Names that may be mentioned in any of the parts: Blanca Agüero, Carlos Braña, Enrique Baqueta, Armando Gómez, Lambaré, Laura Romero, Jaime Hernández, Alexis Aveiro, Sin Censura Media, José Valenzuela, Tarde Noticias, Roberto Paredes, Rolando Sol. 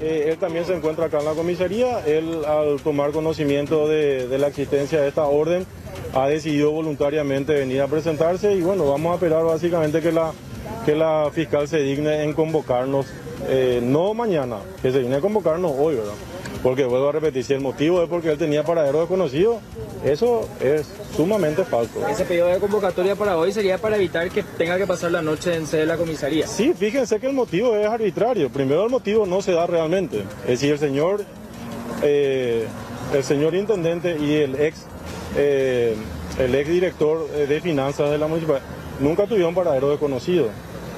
Él también se encuentra acá en la comisaría. Él, al tomar conocimiento de la existencia de esta orden, ha decidido voluntariamente venir a presentarse y bueno, vamos a esperar básicamente que la fiscal se digne en convocarnos, no mañana, que se digne a convocarnos hoy, ¿verdad? Porque vuelvo a repetir, si el motivo es porque él tenía paradero desconocido, eso es sumamente falso. Ese pedido de convocatoria para hoy sería para evitar que tenga que pasar la noche en sede de la comisaría. Sí, fíjense que el motivo es arbitrario. Primero, el motivo no se da realmente. Es decir, el señor intendente y el ex director de finanzas de la municipalidad nunca tuvieron paradero desconocido.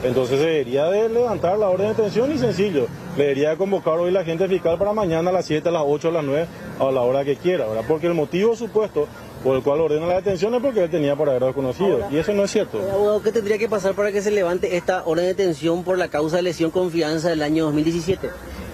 Entonces se debería de levantar la orden de detención y sencillo, le debería de convocar hoy la gente fiscal para mañana a las 7, a las 8, a las 9, a la hora que quiera, ¿verdad? Porque el motivo supuesto por el cual ordena la detención es porque él tenía paradero desconocido. Ahora, y eso no es cierto. Abogado, ¿qué tendría que pasar para que se levante esta orden de detención por la causa de lesión confianza del año 2017?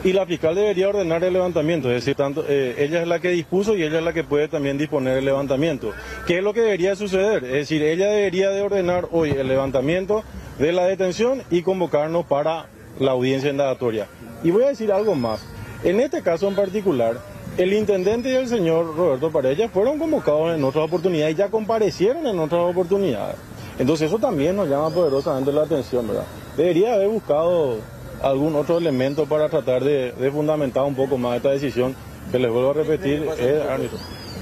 Y la fiscal debería ordenar el levantamiento, es decir, tanto, ella es la que dispuso y ella es la que puede también disponer el levantamiento. ¿Qué es lo que debería suceder? Es decir, ella debería de ordenar hoy el levantamiento de la detención y convocarnos para la audiencia indagatoria. Y voy a decir algo más. En este caso en particular, el intendente y el señor Roberto Paredes fueron convocados en otras oportunidades y ya comparecieron en otras oportunidades. Entonces eso también nos llama poderosamente la atención, ¿verdad? Debería haber buscado algún otro elemento para tratar de fundamentar un poco más esta decisión, que les vuelvo a repetir, es árbitro.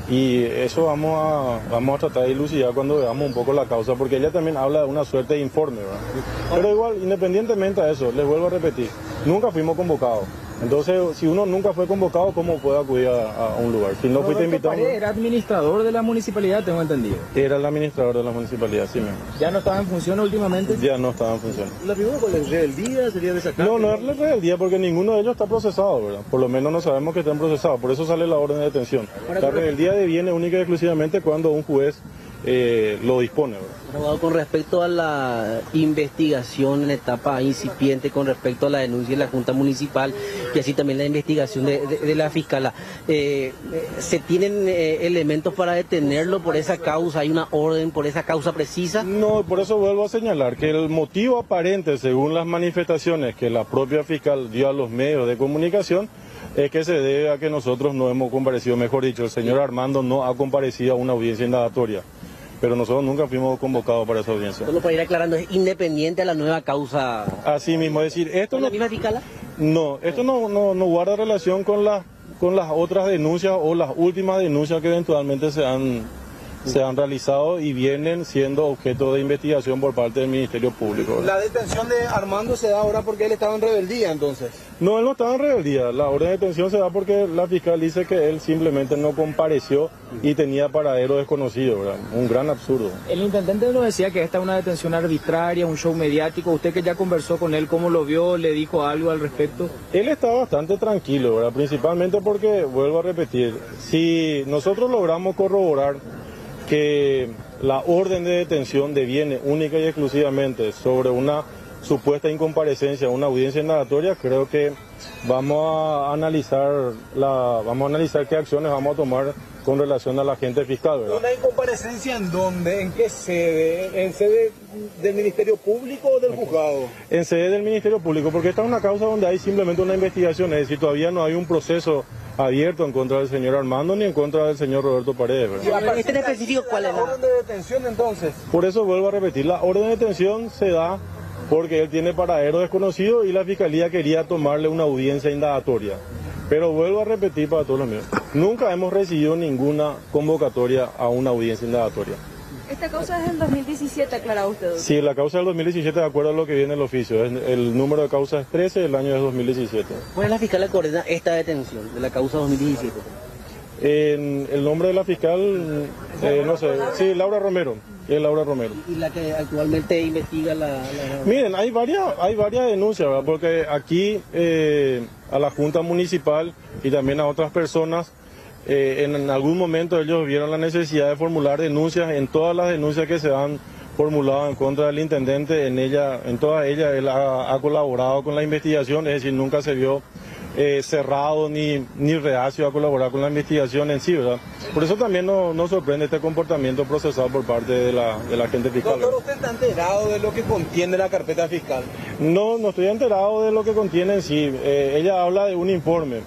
Y eso vamos a tratar de dilucidar cuando veamos un poco la causa, porque ella también habla de una suerte de informe, ¿verdad? Pero igual, independientemente de eso, les vuelvo a repetir, nunca fuimos convocados. Entonces, si uno nunca fue convocado, ¿cómo puede acudir a un lugar? Si no fuiste invitado... Era administrador de la municipalidad, tengo entendido. Era el administrador de la municipalidad, sí mismo. ¿Ya no estaba en función últimamente? Ya no estaba en función. ¿La figura con la rebeldía sería de sacar? No, no es la rebeldía porque ninguno de ellos está procesado, ¿verdad? Por lo menos no sabemos que estén procesados, por eso sale la orden de detención. La rebeldía deviene única y exclusivamente cuando un juez lo dispone, ¿verdad? Abogado, con respecto a la investigación en la etapa incipiente, con respecto a la denuncia de la Junta Municipal y así también la investigación de la fiscala, ¿se tienen elementos para detenerlo por esa causa? ¿Hay una orden por esa causa precisa? No, por eso vuelvo a señalar que el motivo aparente, según las manifestaciones que la propia fiscal dio a los medios de comunicación, es que se debe a que nosotros no hemos comparecido, mejor dicho, el señor Armando no ha comparecido a una audiencia indagatoria. Pero nosotros nunca fuimos convocados para esa audiencia. Solo para ir aclarando, es independiente a la nueva causa. Así mismo, es decir, esto no... ¿La misma fiscala? No, esto no guarda relación con las otras denuncias o las últimas denuncias que eventualmente se han realizado y vienen siendo objeto de investigación por parte del Ministerio Público, ¿verdad? ¿La detención de Armando se da ahora porque él estaba en rebeldía, entonces? No, él no estaba en rebeldía. La orden de detención se da porque la fiscal dice que él simplemente no compareció y tenía paradero desconocido, ¿verdad? Un gran absurdo. El intendente nos decía que esta es una detención arbitraria, un show mediático. Usted que ya conversó con él, ¿cómo lo vio? ¿Le dijo algo al respecto? Él está bastante tranquilo, ¿verdad? Principalmente porque, vuelvo a repetir, si nosotros logramos corroborar que la orden de detención deviene única y exclusivamente sobre una supuesta incomparecencia a una audiencia indagatoria, creo que vamos a analizar qué acciones vamos a tomar con relación a la gente fiscal, ¿verdad? ¿Una incomparecencia en dónde? ¿En qué sede? ¿En sede del Ministerio Público o del juzgado? En sede del Ministerio Público, porque esta es una causa donde hay simplemente una investigación, es decir, todavía no hay un proceso abierto en contra del señor Armando ni en contra del señor Roberto Paredes, ¿verdad? ¿Y este en específico cuál es? ¿La orden de detención entonces? Por eso vuelvo a repetir, la orden de detención se da porque él tiene paradero desconocido y la fiscalía quería tomarle una audiencia indagatoria. Pero vuelvo a repetir para todos los míos, nunca hemos recibido ninguna convocatoria a una audiencia indagatoria. ¿Esta causa es del 2017, aclara usted, doctor? Sí, la causa del 2017, de acuerdo a lo que viene el oficio. El número de causas es 13, el año es 2017. ¿Cuál es la fiscal que coordina esta detención de la causa 2017? El nombre de la fiscal, no sé, sí, Laura Romero. Es Laura Romero. ¿Y la que actualmente investiga la... Miren, hay varias denuncias, ¿verdad? Porque aquí a la Junta Municipal y también a otras personas, en algún momento ellos vieron la necesidad de formular denuncias. En todas las denuncias que se han formulado en contra del intendente, en todas ellas él ha colaborado con la investigación, es decir, nunca se vio cerrado ni reacio a colaborar con la investigación en sí, ¿verdad? Por eso también no sorprende este comportamiento procesado por parte de la agente fiscal. Doctor, ¿usted está enterado de lo que contiene la carpeta fiscal? No estoy enterado de lo que contiene en sí. Ella habla de un informe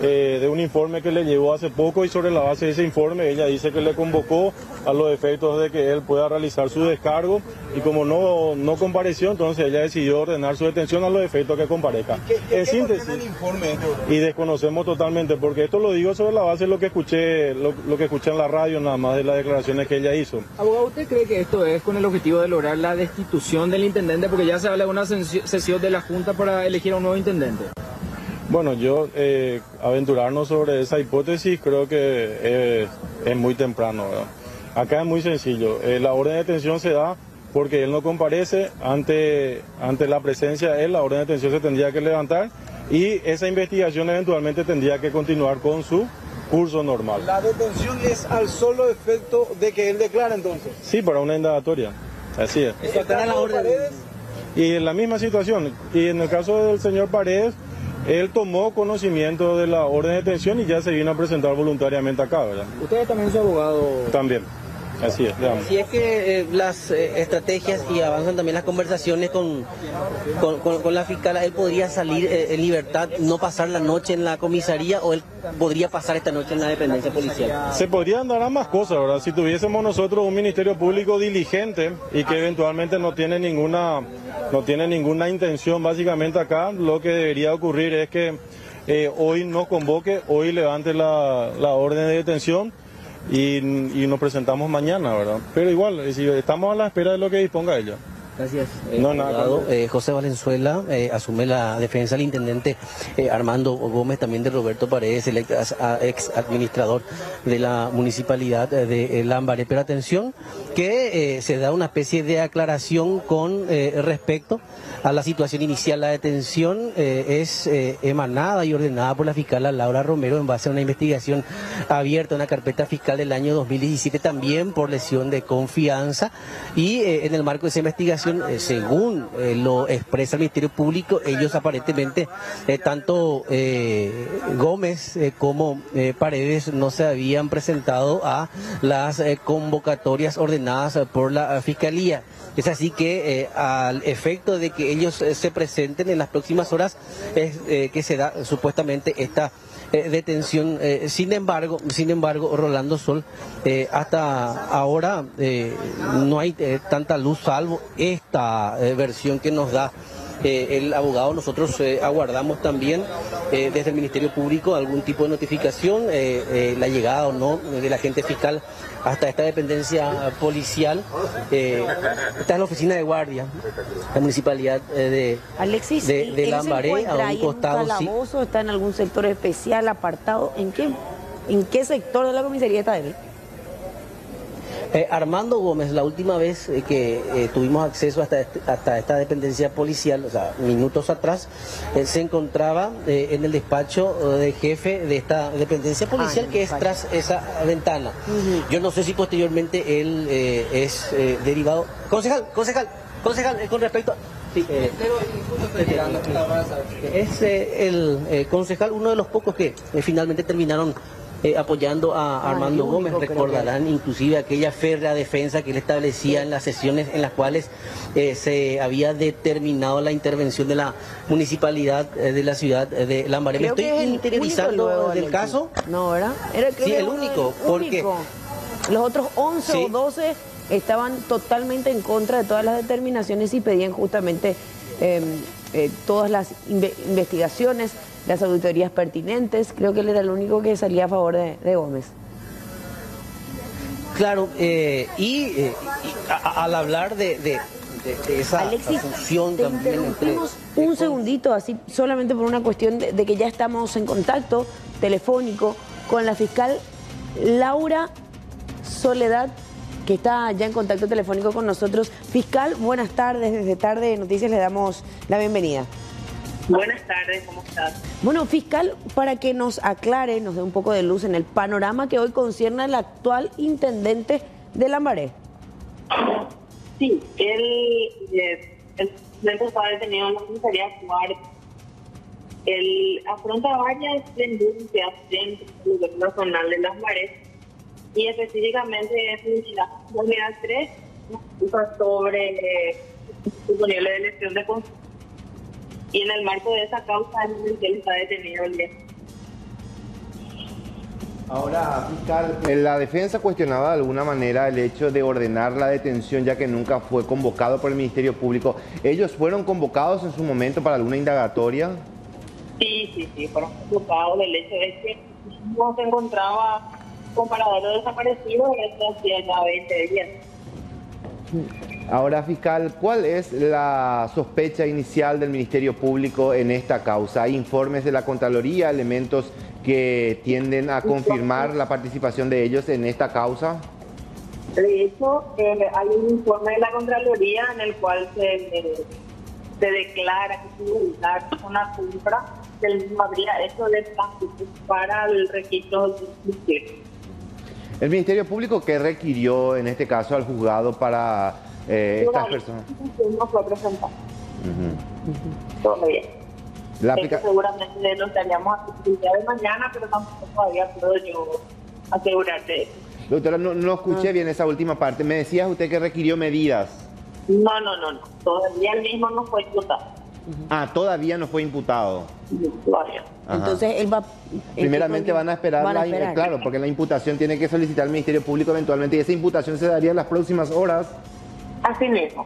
que le llegó hace poco, y sobre la base de ese informe ella dice que le convocó a los efectos de que él pueda realizar su descargo, y como no compareció, entonces ella decidió ordenar su detención a los efectos que comparezca. ¿Qué síntesis, el informe, ¿no? Y desconocemos totalmente, porque esto lo digo sobre la base de lo que escuché, lo que escuché en la radio, nada más de las declaraciones que ella hizo. Abogado, ¿usted cree que esto es con el objetivo de lograr la destitución del intendente? Porque ya se habla de una sesión de la Junta para elegir a un nuevo intendente. Bueno, yo aventurarnos sobre esa hipótesis creo que es muy temprano, ¿verdad? Acá es muy sencillo, la orden de detención se da porque él no comparece, ante la presencia de él la orden de detención se tendría que levantar y esa investigación eventualmente tendría que continuar con su curso normal. ¿La detención es al solo efecto de que él declara entonces? Sí, para una indagatoria, así es. ¿Eso está en la orden? Y en la misma situación, y en el caso del señor Paredes, él tomó conocimiento de la orden de detención y ya se vino a presentar voluntariamente acá, ¿verdad? ¿Usted también es abogado? También, así es. Si es que las estrategias y avanzan también las conversaciones con la fiscala, ¿él podría salir en libertad, no pasar la noche en la comisaría, o él podría pasar esta noche en la dependencia policial? Se podrían dar ambas cosas, ¿verdad? Si tuviésemos nosotros un ministerio público diligente y que eventualmente no tiene ninguna intención básicamente acá, lo que debería ocurrir es que hoy nos convoque, hoy levante la orden de detención y nos presentamos mañana, ¿verdad? Pero igual, si estamos a la espera de lo que disponga ella. Gracias. José Valenzuela asume la defensa del intendente Armando Gómez, también de Roberto Paredes, el ex administrador de la municipalidad de Lambaré. Pero atención, que se da una especie de aclaración con respecto a la situación inicial. La detención es emanada y ordenada por la fiscal Laura Romero en base a una investigación abierta, una carpeta fiscal del año 2017, también por lesión de confianza, y en el marco de esa investigación, según lo expresa el Ministerio Público, ellos aparentemente, tanto Gómez como Paredes, no se habían presentado a las convocatorias ordenadas por la Fiscalía. Es así que al efecto de que ellos se presenten en las próximas horas es que se da supuestamente esta detención. Sin embargo, Rolando Sol, hasta ahora no hay tanta luz, salvo esta versión que nos da el abogado. Nosotros aguardamos también desde el Ministerio Público algún tipo de notificación, la llegada o no del agente fiscal hasta esta dependencia policial. Esta es la oficina de guardia, la municipalidad de Lambaré, a un costado. ¿Está en un calabozo? ¿Está en algún sector especial, apartado? ¿En qué sector de la comisaría está él? Armando Gómez, la última vez que tuvimos acceso hasta esta dependencia policial, o sea, minutos atrás, se encontraba en el despacho de jefe de esta dependencia policial, que es tras esa ventana. Uh-huh. Yo no sé si posteriormente él es derivado. Concejal, con respecto a... Sí, es el concejal, uno de los pocos que finalmente terminaron apoyando a Armando Gómez. Recordarán inclusive aquella férrea defensa que él establecía en las sesiones en las cuales se había determinado la intervención de la municipalidad de la ciudad de Lambaré. Me estoy interiorizando del caso. No, ¿verdad? Sí, el único, porque los otros 11 o 12 estaban totalmente en contra de todas las determinaciones y pedían justamente todas las investigaciones, las auditorías pertinentes. Creo que él era el único que salía a favor de Gómez. Claro, y al hablar de esa fusión también... Interrumpimos un segundito, así, solamente por una cuestión de que ya estamos en contacto telefónico con la fiscal Laura Soledad, que está ya en contacto telefónico con nosotros. Fiscal, buenas tardes. Desde Tarde Noticias le damos la bienvenida. Buenas tardes, ¿cómo estás? Bueno, fiscal, para que nos aclare, nos dé un poco de luz en el panorama que hoy concierne al actual intendente de Lambaré. Sí, él ha tenido la comisaría actual Él afronta varias denuncias dentro del nivel nacional de Lambaré y específicamente es unidad 3 sobre disponible de elección de consumo. Y en el marco de esa causa es que él está detenido el día. Ahora, fiscal, la defensa cuestionaba de alguna manera el hecho de ordenar la detención, ya que nunca fue convocado por el Ministerio Público. ¿Ellos fueron convocados en su momento para alguna indagatoria? Sí, fueron convocados. El hecho es que no se encontraba con paradero desaparecido desde hacía 20 días. Ahora, fiscal, ¿cuál es la sospecha inicial del Ministerio Público en esta causa? ¿Hay informes de la Contraloría, elementos que tienden a confirmar la participación de ellos en esta causa? De hecho, hay un informe de la Contraloría en el cual se declara que se una compra del mismo habría hecho de plásticos para el registro de justicia. El Ministerio Público, ¿qué requirió en este caso al juzgado para estas personas? No fue presentado. Todo bien. Seguramente lo estaríamos el día de mañana, pero tampoco todavía puedo yo asegurarte eso. Doctora, no escuché bien esa última parte. Me decías usted que requirió medidas. No. Todavía el mismo no fue imputado. Ah, todavía no fue imputado. Todavía. Ajá. Entonces él va... Primeramente van a esperar. Claro, porque la imputación tiene que solicitar el Ministerio Público eventualmente y esa imputación se daría en las próximas horas. Así mismo.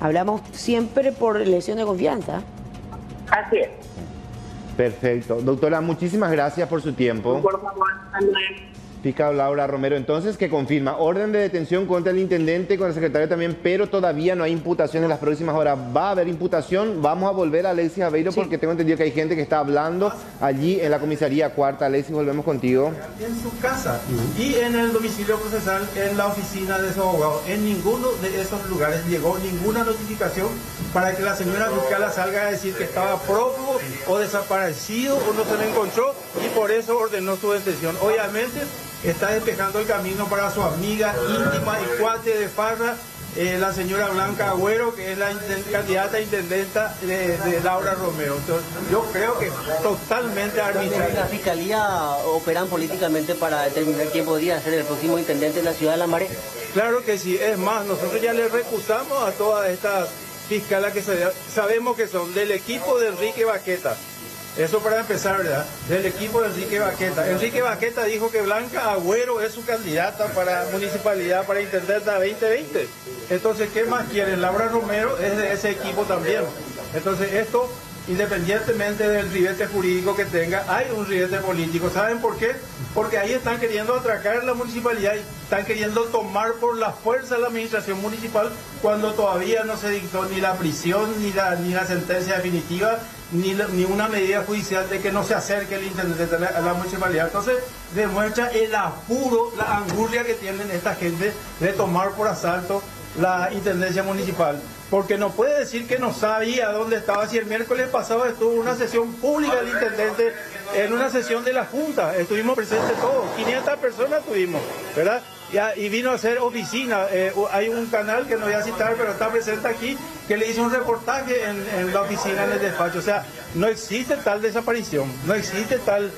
Hablamos siempre por lesión de confianza. Así es. Perfecto. Doctora, muchísimas gracias por su tiempo. Por favor, Andrés. Fiscal Laura Romero, entonces, que confirma orden de detención contra el intendente, con el secretario también, pero todavía no hay imputación en las próximas horas. ¿Va a haber imputación? Vamos a volver a Alexis Aveiro, sí, porque tengo entendido que hay gente que está hablando allí en la comisaría cuarta. Alexis, volvemos contigo. En su casa y en el domicilio procesal, en la oficina de su abogado, en ninguno de esos lugares llegó ninguna notificación para que la señora fiscal salga a decir que estaba prófugo o desaparecido o no se le encontró y por eso ordenó su detención. Obviamente está despejando el camino para su amiga íntima y cuate de farra, la señora Blanca Agüero, que es la candidata intendenta de Laura Romero. Entonces, yo creo que totalmente arbitrario. ¿La fiscalía operan políticamente para determinar quién podría ser el próximo intendente de la ciudad de Lambaré? Claro que sí, es más, nosotros ya le recusamos a todas estas fiscalas que sabemos que son del equipo de Enrique Baqueta. Eso para empezar, ¿verdad? Del equipo de Enrique Baqueta. Enrique Baqueta dijo que Blanca Agüero es su candidata para municipalidad, para intendenta 2020. Entonces, ¿qué más quieren? Laura Romero es de ese equipo también. Entonces, esto, independientemente del ribete jurídico que tenga, hay un ribete político. ¿Saben por qué? Porque ahí están queriendo atracar la municipalidad y están queriendo tomar por la fuerza la administración municipal cuando todavía no se dictó ni la prisión, ni la sentencia definitiva, ni una medida judicial de que no se acerque el intendente a la municipalidad. Entonces demuestra el apuro, la angurria que tienen esta gente de tomar por asalto la intendencia municipal, porque no puede decir que no sabía dónde estaba si el miércoles pasado estuvo una sesión pública del intendente, en una sesión de la junta, estuvimos presentes todos, 500 personas tuvimos, ¿verdad? Y vino a hacer oficina, hay un canal que no voy a citar, pero está presente aquí, que le hizo un reportaje en la oficina, en el despacho. O sea, no existe tal desaparición, no existe tal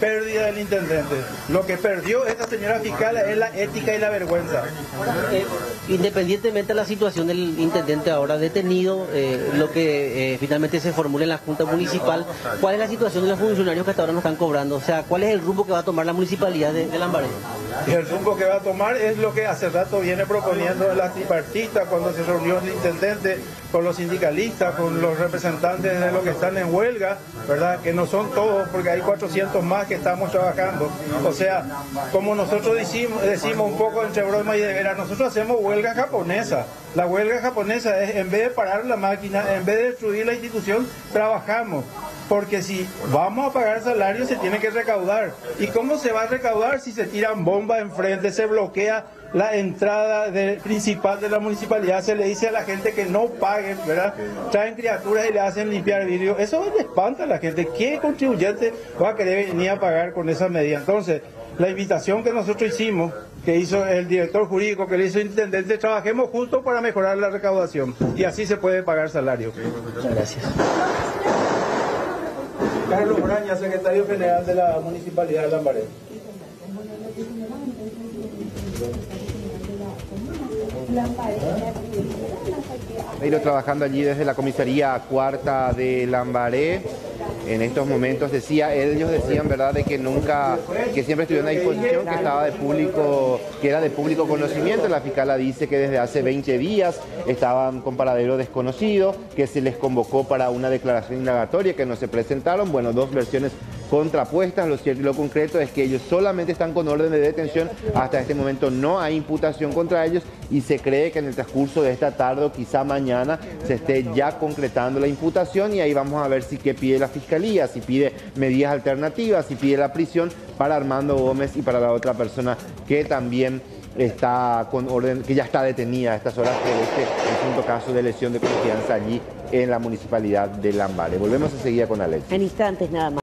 pérdida del intendente. Lo que perdió esta señora fiscal es la ética y la vergüenza. Independientemente de la situación del intendente ahora detenido, lo que finalmente se formula en la Junta Municipal, ¿cuál es la situación de los funcionarios que hasta ahora no están cobrando? O sea, ¿cuál es el rumbo que va a tomar la municipalidad de Lambaré? El rumbo que va a tomar es lo que hace rato viene proponiendo la tripartita cuando se reunió el intendente con los sindicalistas, con los representantes de los que están en huelga, ¿verdad? Que no son todos, porque hay 400 más que estamos trabajando. O sea, como nosotros decimos un poco entre broma y de veras, nosotros hacemos huelga japonesa. La huelga japonesa es, en vez de parar la máquina, en vez de destruir la institución, trabajamos. Porque si vamos a pagar salarios, se tiene que recaudar. ¿Y cómo se va a recaudar si se tiran bombas enfrente, se bloquea la entrada principal de la municipalidad, se le dice a la gente que no paguen, ¿verdad? Traen criaturas y le hacen limpiar vidrio. Eso le espanta a la gente. ¿Qué contribuyente va a querer venir a pagar con esa medida? Entonces, la invitación que nosotros hicimos, que hizo el director jurídico, que le hizo el intendente, trabajemos juntos para mejorar la recaudación. Y así se puede pagar salario. Muchas gracias. Carlos Braña, secretario general de la Municipalidad de Lambaré. Vino trabajando allí desde la comisaría cuarta de Lambaré. En estos momentos decía, ellos decían, ¿verdad?, de que nunca, que siempre estuvieron a disposición, que estaba de público, que era de público conocimiento. La fiscala dice que desde hace 20 días estaban con paradero desconocido, que se les convocó para una declaración indagatoria, que no se presentaron. Bueno, dos versiones contrapuestas. Lo cierto y lo concreto es que ellos solamente están con orden de detención. Hasta este momento no hay imputación contra ellos y se cree que en el transcurso de esta tarde o quizá mañana se esté ya concretando la imputación, y ahí vamos a ver si qué pide la fiscalía, si pide medidas alternativas, si pide la prisión para Armando Gómez y para la otra persona que también está con orden, que ya está detenida a estas horas por este presunto caso de lesión de confianza allí en la Municipalidad de Lambaré. Volvemos enseguida con Alex. En instantes nada más.